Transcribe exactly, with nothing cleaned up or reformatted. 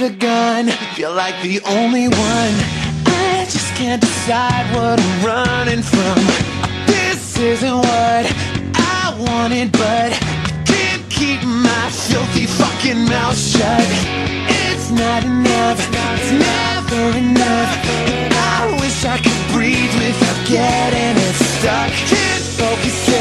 loaded a gun, feel like the only one. I just can't decide what I'm running from. This isn't what I wanted, but I can't keep my filthy fucking mouth shut. It's not enough, it's never enough, and I wish I could breathe without getting it stuck. Can't focus